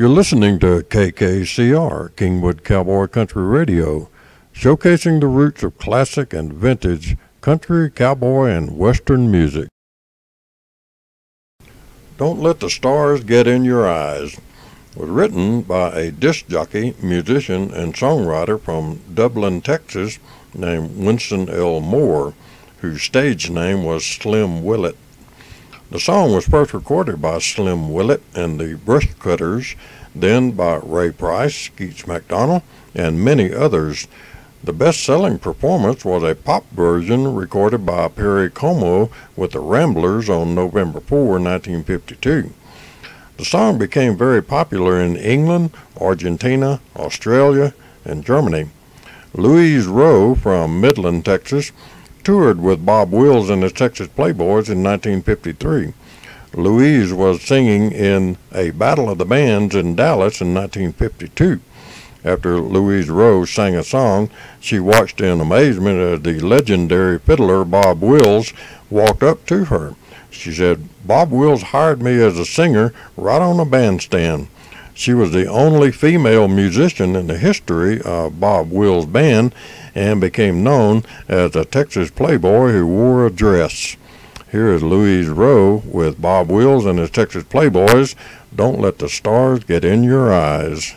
You're listening to KKCR, Kingwood Cowboy Country Radio, showcasing the roots of classic and vintage country, cowboy, and western music. Don't Let the Stars Get in Your Eyes was written by a disc jockey, musician, and songwriter from Dublin, Texas, named Winston L. Moore, whose stage name was Slim Willet. The song was first recorded by Slim Willet and the Brush Cutters, then by Ray Price, Keats MacDonald, and many others. The best-selling performance was a pop version recorded by Perry Como with the Ramblers on November 4, 1952. The song became very popular in England, Argentina, Australia, and Germany. Louise Rowe from Midland, Texas, toured with Bob Wills and the Texas Playboys in 1953. Louise was singing in a Battle of the Bands in Dallas in 1952. After Louise Rowe sang a song, she watched in amazement as the legendary fiddler Bob Wills walked up to her. She said, "Bob Wills hired me as a singer right on a bandstand." She was the only female musician in the history of Bob Wills' band and became known as a Texas Playboy who wore a dress. Here is Louise Rowe with Bob Wills and his Texas Playboys, Don't Let the Stars Get in Your Eyes.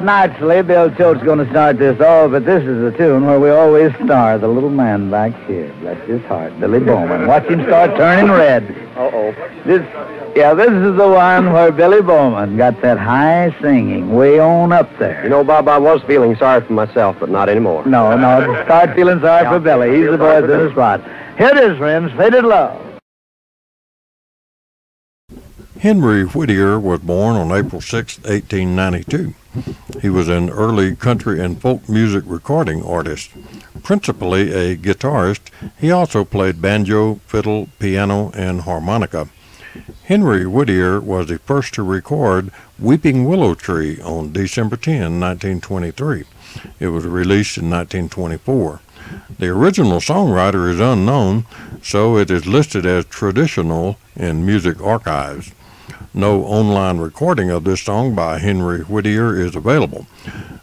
Naturally, Bill Choate's going to start this off, but this is a tune where we always star the little man back here. Bless his heart, Billy Bowman. Watch him start turning red. Uh-oh. This is the one where Billy Bowman got that high singing way on up there. You know, Bob, I was feeling sorry for myself, but not anymore. No, start feeling sorry for Billy. He's the boy in the spot. Here it is, friends, Faded Love. Henry Whittier was born on April 6, 1892. He was an early country and folk music recording artist. Principally a guitarist, he also played banjo, fiddle, piano, and harmonica. Henry Whittier was the first to record Weeping Willow Tree on December 10, 1923. It was released in 1924. The original songwriter is unknown, so it is listed as traditional in music archives. No online recording of this song by Henry Whittier is available.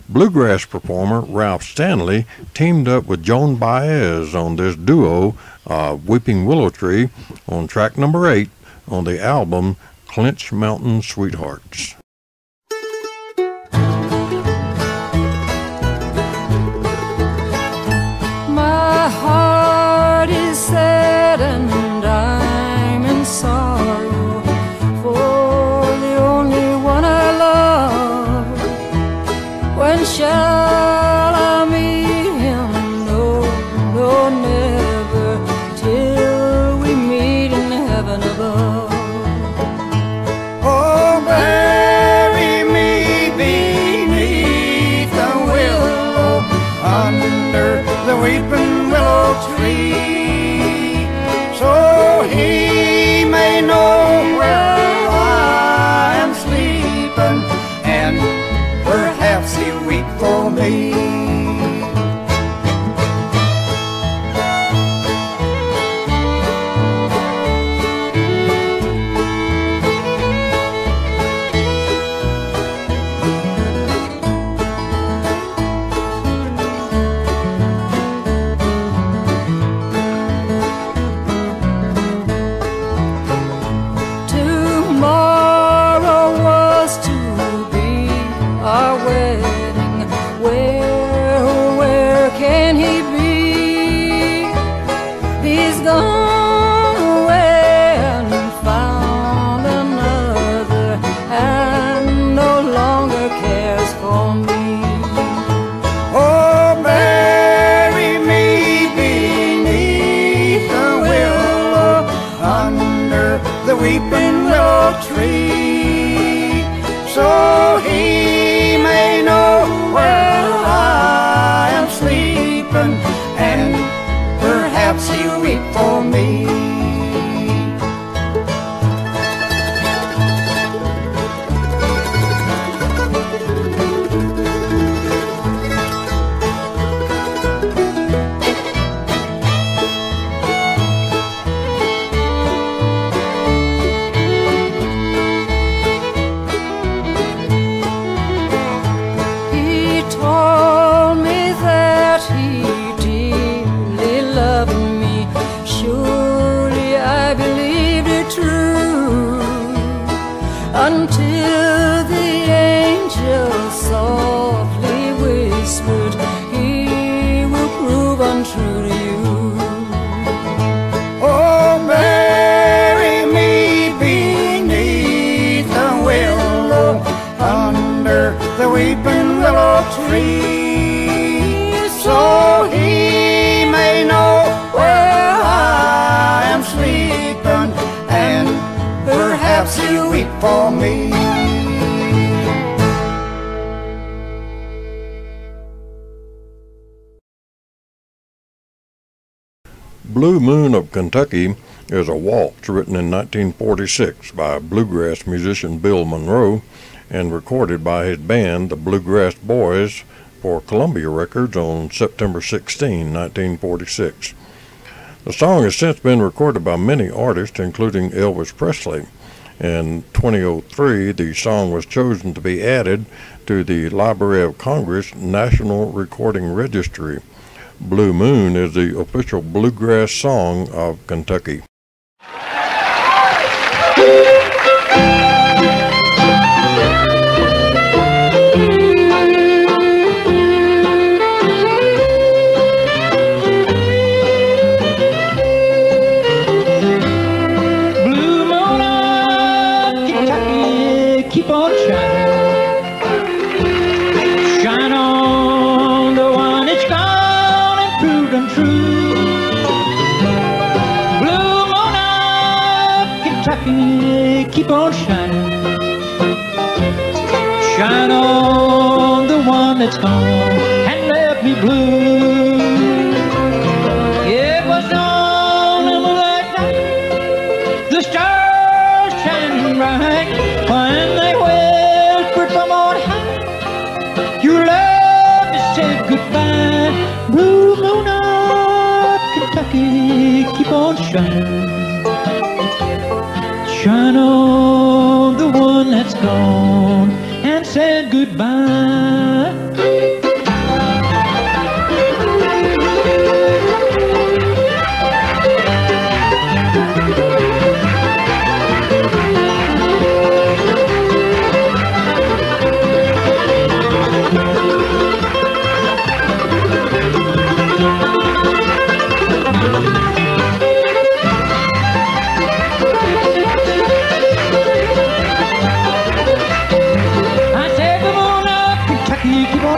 Bluegrass performer Ralph Stanley teamed up with Joan Baez on this duo of Weeping Willow Tree on track number 8 on the album Clinch Mountain Sweethearts. My heart is sad and I'm in sorrow for the only one I love. When shall I meet him? No, no, never, till we meet in heaven above. Oh, bury me beneath the willow, under the weeping willow tree, so he may know where I am sleeping, and perhaps he'll weep for me. Blue Moon of Kentucky is a waltz written in 1946 by bluegrass musician Bill Monroe and recorded by his band, the Bluegrass Boys, for Columbia Records on September 16, 1946. The song has since been recorded by many artists, including Elvis Presley. In 2003, the song was chosen to be added to the Library of Congress National Recording Registry. Blue Moon is the official bluegrass song of Kentucky. Blue Moon of Kentucky, keep on shining. Keep on shining, shine on the one that's gone and left me blue. It was on a moonlight night, the stars shine. shine. Shine on the one that's gone and said goodbye.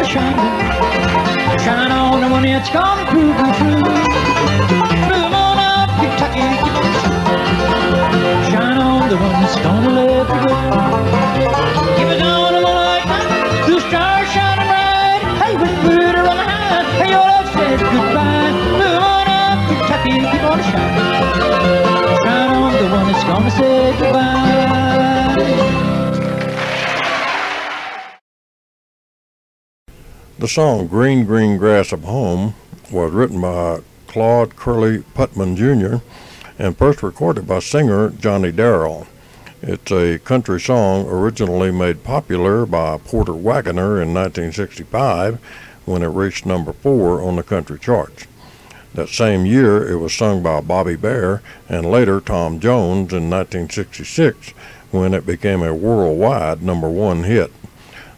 Shining, shine on the one that's gone, prove me true. Move on up, Kentucky, shine on the one that's gonna let you go. Give it on the one like mine, the stars shining bright. Hey, when we're on high, hey, your love said goodbye. Move on up, Kentucky, keep on shining, shine on the one that's gonna say goodbye. The song Green, Green Grass of Home was written by Claude Curley Putman Jr. and first recorded by singer Johnny Darrell. It's a country song originally made popular by Porter Wagoner in 1965 when it reached number 4 on the country charts. That same year it was sung by Bobby Bear and later Tom Jones in 1966 when it became a worldwide number 1 hit.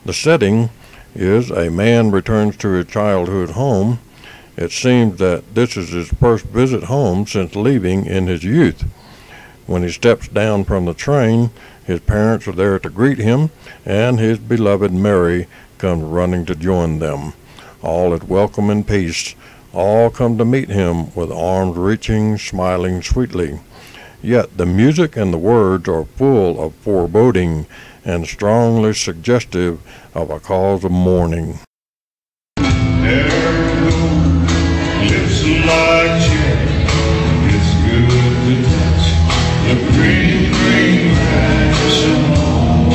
The setting is a man returns to his childhood home. It seems that this is his first visit home since leaving in his youth. When he steps down from the train, his parents are there to greet him, and his beloved Mary comes running to join them. All is welcome and peace. All come to meet him with arms reaching, smiling sweetly. Yet the music and the words are full of foreboding and strongly suggestive of a cause of mourning. There goes, lips like cherry, it's good to touch, the green, green grass of home.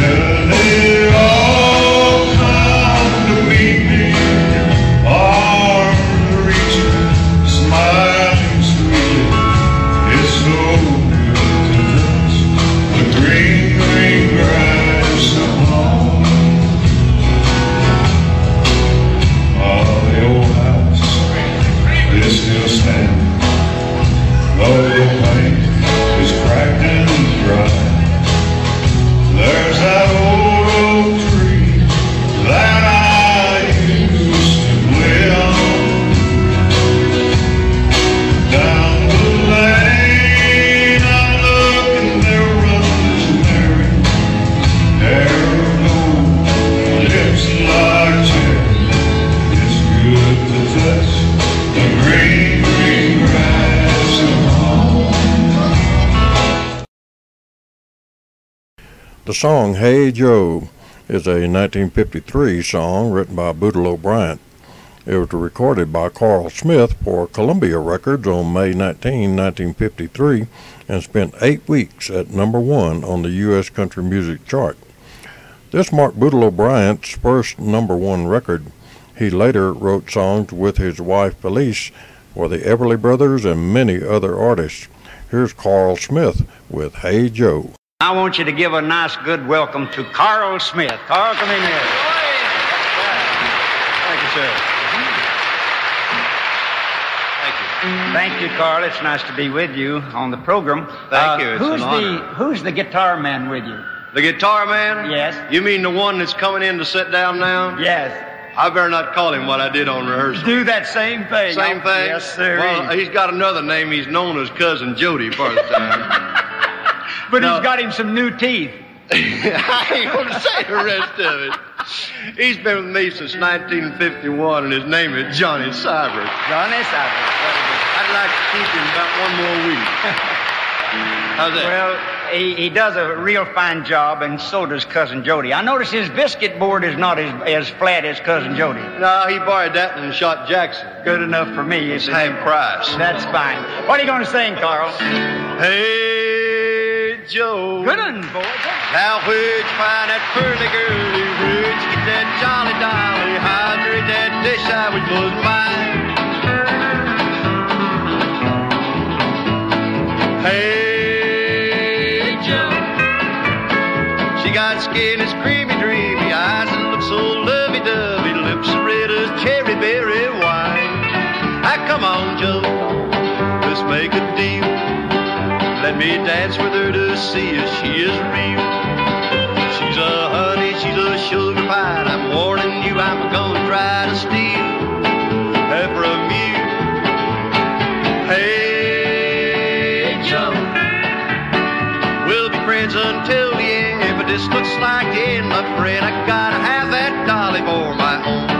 And they all come to meet me, arms reaching, smiling sweetly, it's so good. Green, green grass of home. Oh, the old house, it still stands. Though the paint is cracked and dry, there's that old oak tree that I used to play on. Down the lane . The song Hey Joe is a 1953 song written by Boudleaux Bryant. It was recorded by Carl Smith for Columbia Records on May 19, 1953, and spent 8 weeks at number 1 on the U.S. country music chart. This marked Boudleaux Bryant's first number 1 record. He later wrote songs with his wife Felice for the Everly Brothers and many other artists. Here's Carl Smith with Hey Joe. I want you to give a nice, good welcome to Carl Smith. Carl, come in here. Thank you, sir. Thank you. Thank you, Carl. It's nice to be with you on the program. Thank you. It's an honor. Who's the guitar man with you? The guitar man? Yes. You mean the one that's coming in to sit down now? Yes. I better not call him what I did on rehearsal. Do that same thing. Same thing? Yes, sir. Well, he's got another name. He's known as Cousin Jody part of the time. But no. He's got him some new teeth. I ain't going to say the rest of it. He's been with me since 1951, and his name is Johnny Cybert. Johnny Cybert. I'd like to keep him about 1 more week. How's that? Well, he does a real fine job, and so does Cousin Jody. I notice his biscuit board is not as flat as Cousin Jody. No, he borrowed that and shot Jackson. Good enough for me. It's the same price. That's fine. What are you going to sing, Carl? Hey Joe. Good one, boy. Now where'd you find that pearly girlie? Where'd you get that jolly dolly? How'd you read that dish I was close by? Hey, Joe. She got skin as creamy, dreamy eyes and looks so lovey-dovey, lips red as cherry berry wine. Ah, come on, Joe, let's make a deal. Let me dance with her to see if she is real. She's a honey, she's a sugar pie, and I'm warning you, I'm gonna try to steal her from you. Hey, Joe, we'll be friends until the end, but this looks like the end, my friend. I gotta have that dolly for my own.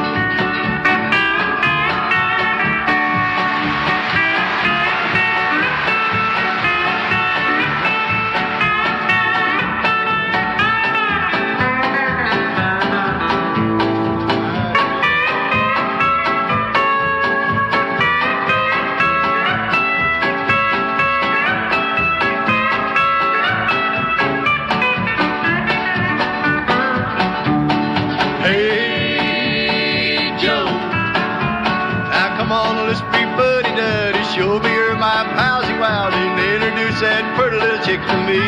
You'll be here, my palsy wild, and introduce that pretty little chick to me.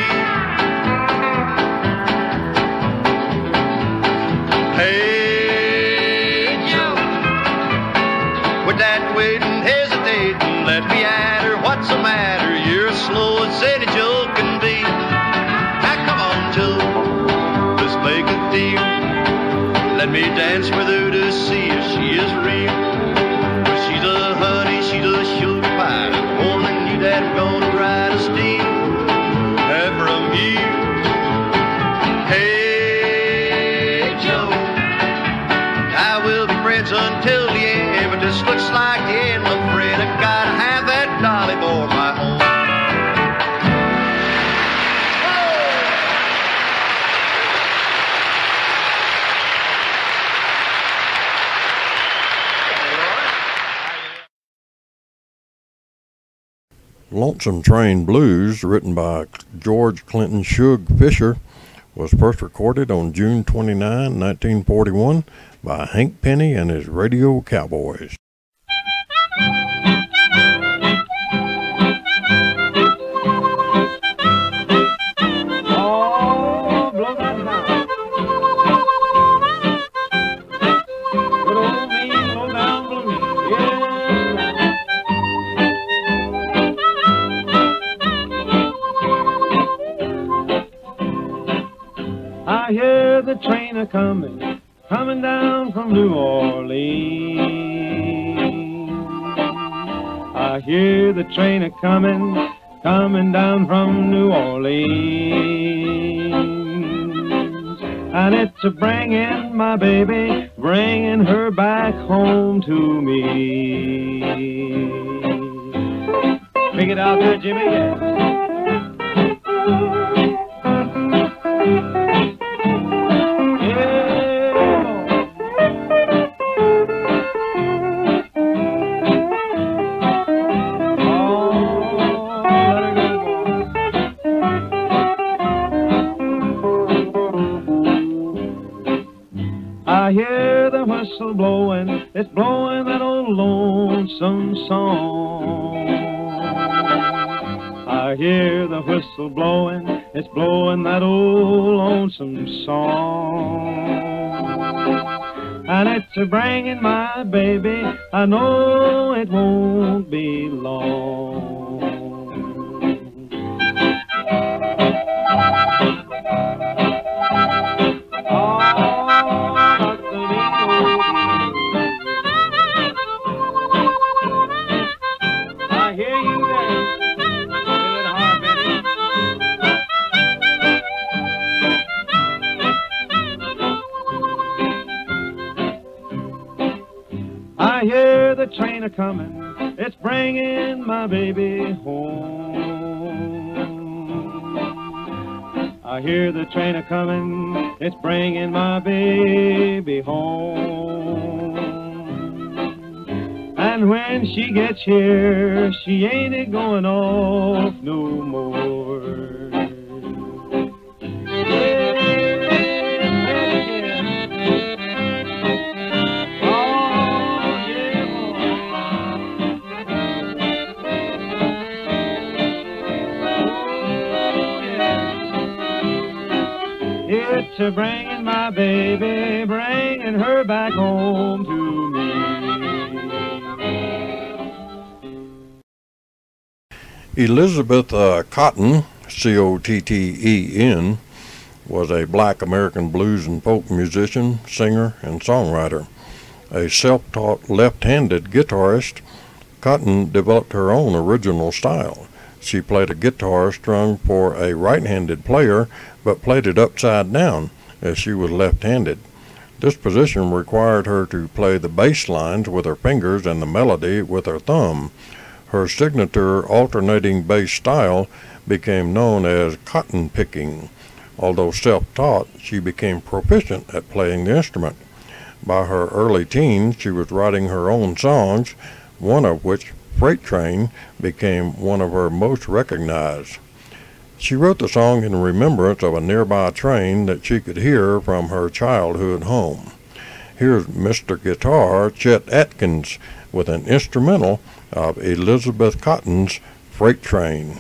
Hey, Joe, without waiting, hesitating, let me at her. What's the matter? You're as slow as any Joe can be. Now come on, Joe, let's make a deal. Let me dance with her to see if she is real. That gonna try to steal her from you. Hey, Joe, I will be friends until the end, but this looks like the end, my friend. I gotta have that dolly for my own. Lonesome Train Blues, written by George Clinton Shug Fisher, was first recorded on June 29, 1941 by Hank Penny and his Radio Cowboys. Coming down from New Orleans. I hear the train a-coming down from New Orleans. And it's a-bringing my baby, bringing her back home to me. Pick it out there, Jimmy, yeah. Blowing, it's blowing that old lonesome song. I hear the whistle blowing, it's blowing that old lonesome song. And it's a-bringing my baby, I know it won't be long. Train a-coming, it's bringing my baby home. I hear the train a-coming, it's bringing my baby home. And when she gets here, she ain't a-going off no more. mother bringing my baby, bringing her back home to me. Elizabeth Cotten, C-O-T-T-E-N, was a black American blues and folk musician, singer, and songwriter. A self-taught left-handed guitarist, Cotten developed her own original style. She played a guitar strung for a right-handed player, but played it upside down, as she was left-handed. This position required her to play the bass lines with her fingers and the melody with her thumb. Her signature alternating bass style became known as cotton picking. Although self-taught, she became proficient at playing the instrument. By her early teens, she was writing her own songs, one of which, Freight Train, became one of her most recognized. She wrote the song in remembrance of a nearby train that she could hear from her childhood home. Here's Mr. Guitar Chet Atkins with an instrumental of Elizabeth Cotten's Freight Train.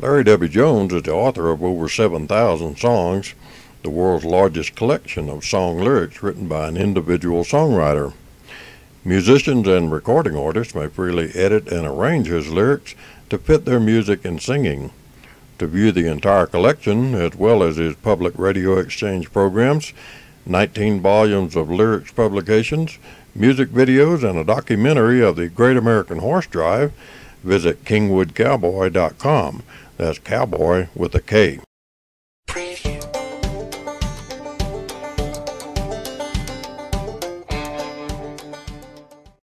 Larry W. Jones is the author of over 7,000 songs, the world's largest collection of song lyrics written by an individual songwriter. Musicians and recording artists may freely edit and arrange his lyrics to fit their music and singing. To view the entire collection, as well as his public radio exchange programs, 19 volumes of lyrics publications, music videos, and a documentary of the Great American Horse Drive, visit kingwoodcowboy.com. That's cowboy with a K.